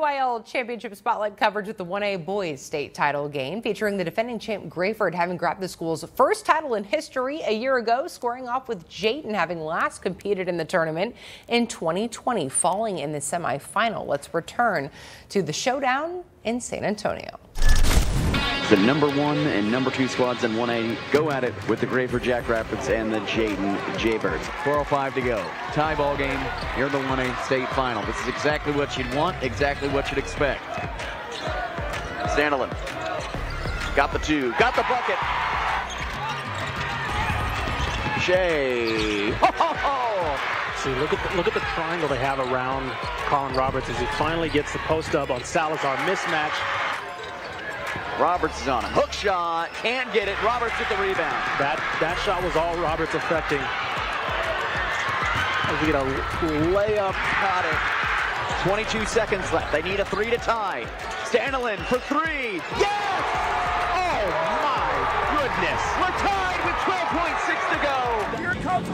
UIL Championship Spotlight coverage with the 1A boys state title game, featuring the defending champ Graford having grabbed the school's first title in history a year ago, squaring off with Jayton, having last competed in the tournament in 2020, falling in the semifinal. Let's return to the showdown in San Antonio. The #1 and #2 squads in 1A go at it with the Graford Jackrabbits and the Jayton Jaybirds. 4:05 to go. Tie ball game here in the 1A state final. This is exactly what you'd want, exactly what you'd expect. Sandlin got the 2, got the bucket. Jay. Ho, ho, ho. See, look at the triangle they have around Colin Roberts as he finally gets the post up on Salazar. Mismatch. Roberts is on a hook shot, can't get it. Roberts with the rebound. That shot was all Roberts affecting. As we get a layup, got it. 22 seconds left. They need a 3 to tie. Stadlen for 3. Yes! Oh my goodness! We're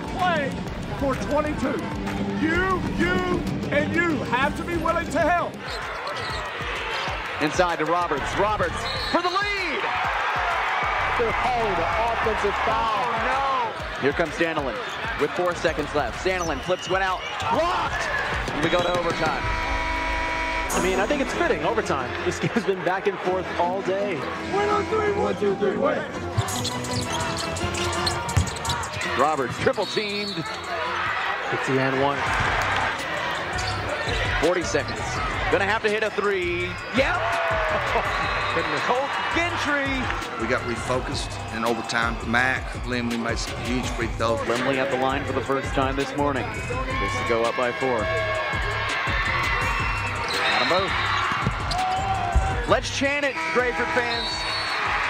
tied with 12.6 to go. Here comes a play for 22. You have to be willing to help. Inside to Roberts. Roberts for the lead. They're calling the offensive foul. Oh, no. Here comes Sandlin with 4 seconds left. Sandlin flips one out. Blocked. And we go to overtime. I mean, I think it's fitting. Overtime. This game's been back and forth all day. Win on 3. 1, 2, 3. Win. Roberts triple teamed. It's the end one. 40 seconds. Gonna have to hit a 3. Yep. Colt Gintry. We got refocused in overtime. Mac Lemley makes a huge free throw. Lemley at the line for the first time this morning. This to go up by 4. Got them both. Let's chant it, Graford fans.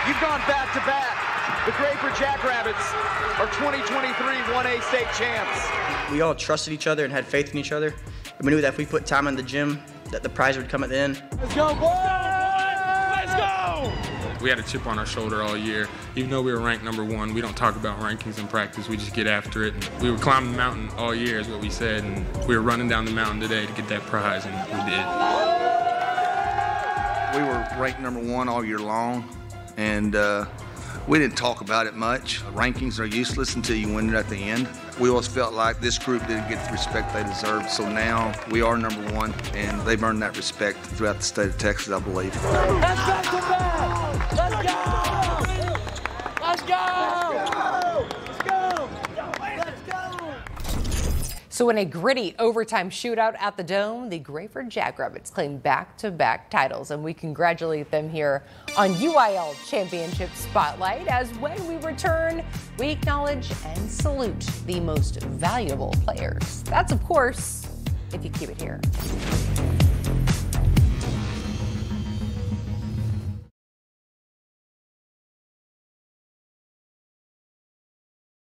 You've gone back to back. The Graford Jackrabbits are 2023 1A state champs. We all trusted each other and had faith in each other. We knew that if we put time in the gym, that the prize would come at the end. Let's go, boys! Let's go! We had a chip on our shoulder all year. Even though we were ranked #1, we don't talk about rankings in practice. We just get after it. We were climbing the mountain all year is what we said, and we were running down the mountain today to get that prize, and we did. We were ranked #1 all year long, and we didn't talk about it much. Rankings are useless until you win it at the end. We always felt like this group didn't get the respect they deserved, so now we are #1, and they've earned that respect throughout the state of Texas, I believe. Let's back to back! Let's go! Let's go! Let's go! Let's go! Let's go! So in a gritty overtime shootout at the Dome, the Graford Jackrabbits claim back-to-back titles, and we congratulate them here on UIL Championship Spotlight, as when we return, we acknowledge and salute the most valuable players. That's, of course, if you keep it here.